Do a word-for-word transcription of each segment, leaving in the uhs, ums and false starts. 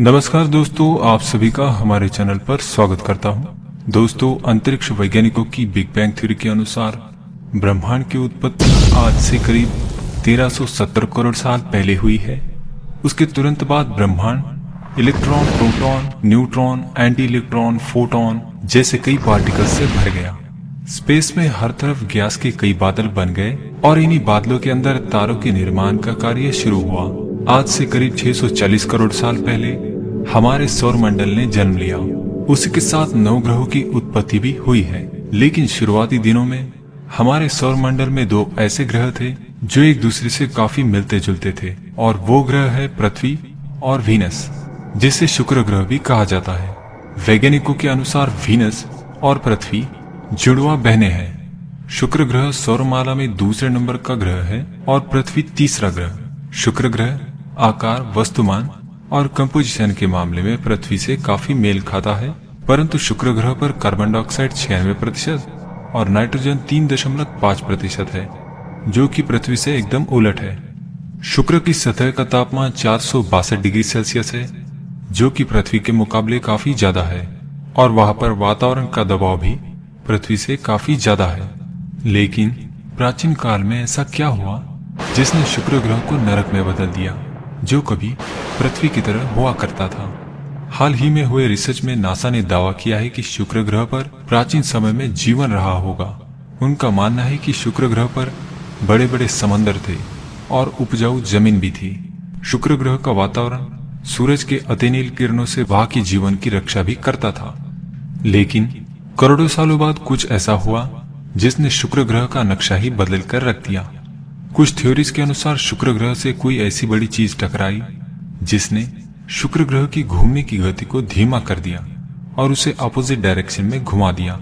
नमस्कार दोस्तों, आप सभी का हमारे चैनल पर स्वागत करता हूं। दोस्तों, अंतरिक्ष वैज्ञानिकों की बिग बैंग थ्योरी के अनुसार ब्रह्मांड की उत्पत्ति आज से करीब तेरह सौ सत्तर करोड़ साल पहले हुई है। उसके तुरंत बाद ब्रह्मांड electron, proton, neutron, anti electron, photon जैसे कई पार्टिकल से भर गया। स्पेस में हर तरफ गैस के कई बादल बन गए और इन्हीं बादलों के अंदर तारों के निर्माण का कार्य शुरू हुआ। आज से करीब छह सौ चालीस करोड़ साल पहले हमारे सौरमंडल ने जन्म लिया। उसी के साथ नौ ग्रहों की उत्पत्ति भी हुई है। लेकिन शुरुआती दिनों में हमारे सौरमंडल में दो ऐसे ग्रह थे जो एक दूसरे से काफी मिलते जुलते थे, और वो ग्रह है पृथ्वी और वीनस, जिसे शुक्र ग्रह भी कहा जाता है। वैज्ञानिकों के अनुसार वीनस और पृथ्वी जुड़वा बहने हैं। शुक्र ग्रह सौरमाला में दूसरे नंबर का ग्रह है और पृथ्वी तीसरा ग्रह। शुक्र ग्रह आकार, वस्तुमान और कंपोजिशन के मामले में पृथ्वी से काफी मेल खाता है, परंतु शुक्र ग्रह पर कार्बन डाइऑक्साइड छियानवे प्रतिशत और नाइट्रोजन तीन दशमलव पाँच प्रतिशत है, जो कि पृथ्वी से एकदम उलट है। शुक्र की सतह का तापमान चार सौ बासठ डिग्री सेल्सियस है, जो कि पृथ्वी के मुकाबले काफी ज्यादा है, और वहां पर वातावरण का दबाव भी पृथ्वी से काफी ज्यादा है। लेकिन प्राचीन काल में ऐसा क्या हुआ जिसने शुक्र ग्रह को नरक में बदल दिया, जो कभी पृथ्वी की तरह हुआ करता था? हाल ही में हुए रिसर्च में नासा ने दावा किया है कि शुक्र ग्रह पर प्राचीन समय में जीवन रहा होगा। उनका मानना है कि शुक्र ग्रह पर बड़े बड़े समंदर थे और उपजाऊ जमीन भी थी। शुक्र ग्रह का वातावरण सूरज के अतिनील किरणों से वहां के जीवन की रक्षा भी करता था। लेकिन करोड़ों सालों बाद कुछ ऐसा हुआ जिसने शुक्र ग्रह का नक्शा ही बदल कर रख दिया। कुछ थ्योरीज के अनुसार शुक्र ग्रह से कोई ऐसी बड़ी चीज टकराई जिसने शुक्र ग्रह की घूमने की गति को धीमा कर दिया और उसे अपोजिट डायरेक्शन में घुमा दिया।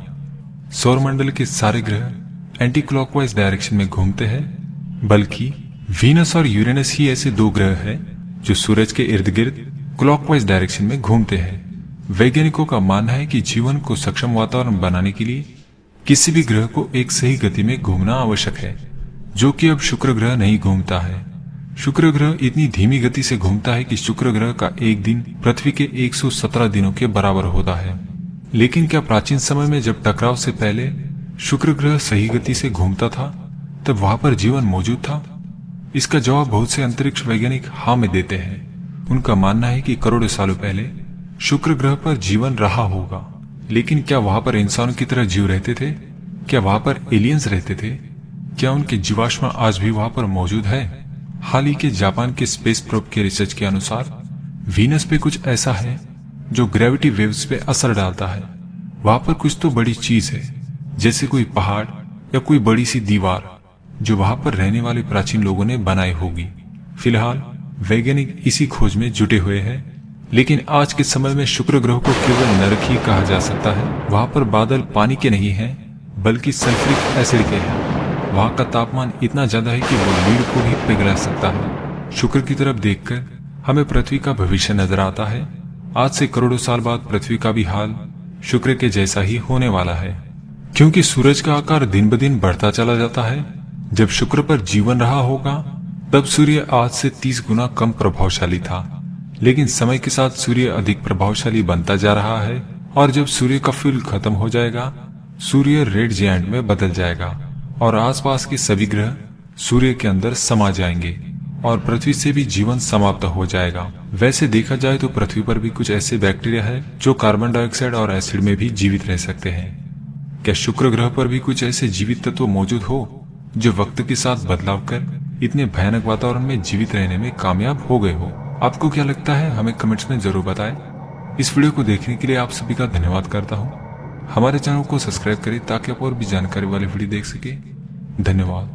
सौरमंडल के सारे ग्रह एंटी क्लॉकवाइज डायरेक्शन में घूमते हैं, बल्कि वीनस और यूरेनस ही ऐसे दो ग्रह हैं जो सूरज के इर्द गिर्द क्लॉकवाइज डायरेक्शन में घूमते हैं। वैज्ञानिकों का मानना है कि जीवन को सक्षम वातावरण बनाने के लिए किसी भी ग्रह को एक सही गति में घूमना आवश्यक है, जो कि अब शुक्र ग्रह नहीं घूमता है। शुक्र ग्रह इतनी धीमी गति से घूमता है कि शुक्र ग्रह का एक दिन पृथ्वी के एक सौ सत्रह दिनों के बराबर होता है। लेकिन क्या प्राचीन समय में जब टकराव से पहले शुक्र ग्रह सही गति से घूमता था, तब वहां पर जीवन मौजूद था? इसका जवाब बहुत से अंतरिक्ष वैज्ञानिक हाँ में देते हैं। उनका मानना है कि करोड़ों सालों पहले शुक्र ग्रह पर जीवन रहा होगा। लेकिन क्या वहां पर इंसानों की तरह जीव रहते थे? क्या वहां पर एलियंस रहते थे? क्या उनके जीवाश्म आज भी वहां पर मौजूद है? हाल ही के जापान के स्पेस प्रोब के रिसर्च के अनुसार वीनस पे कुछ ऐसा है जो ग्रेविटी वेव्स पे असर डालता है। वहां पर कुछ तो बड़ी चीज है, जैसे कोई पहाड़ या कोई बड़ी सी दीवार, जो वहां पर रहने वाले प्राचीन लोगों ने बनाई होगी। फिलहाल वैज्ञानिक इसी खोज में जुटे हुए हैं। लेकिन आज के समय में शुक्र ग्रह को केवल नरक ही कहा जा सकता है। वहां पर बादल पानी के नहीं है, बल्कि सल्फ्यूरिक एसिड के हैं। वहाँ का तापमान इतना ज्यादा है कि वो लीड को भी पिघला सकता है। शुक्र की तरफ देखकर हमें पृथ्वी का भविष्य नजर आता है। आज से करोड़ों साल बाद पृथ्वी का भी हाल शुक्र के जैसा ही होने वाला है, क्योंकि सूरज का आकार दिन ब दिन बढ़ता चला जाता है। जब शुक्र पर जीवन रहा होगा तब सूर्य आज से तीस गुना कम प्रभावशाली था, लेकिन समय के साथ सूर्य अधिक प्रभावशाली बनता जा रहा है, और जब सूर्य का फ्यूल खत्म हो जाएगा, सूर्य रेड जायंट में बदल जाएगा और आसपास के सभी ग्रह सूर्य के अंदर समा जाएंगे और पृथ्वी से भी जीवन समाप्त हो जाएगा। वैसे देखा जाए तो पृथ्वी पर भी कुछ ऐसे बैक्टीरिया है जो कार्बन डाइऑक्साइड और एसिड में भी जीवित रह सकते हैं। क्या शुक्र ग्रह पर भी कुछ ऐसे जीवित तत्व मौजूद हो जो वक्त के साथ बदलाव कर इतने भयानक वातावरण में जीवित रहने में कामयाब हो गए हो? आपको क्या लगता है, हमें कमेंट्स में जरूर बताएं। इस वीडियो को देखने के लिए आप सभी का धन्यवाद करता हूँ। हमारे चैनल को सब्सक्राइब करें ताकि आप और भी जानकारी वाले वीडियो देख सकें। धन्यवाद।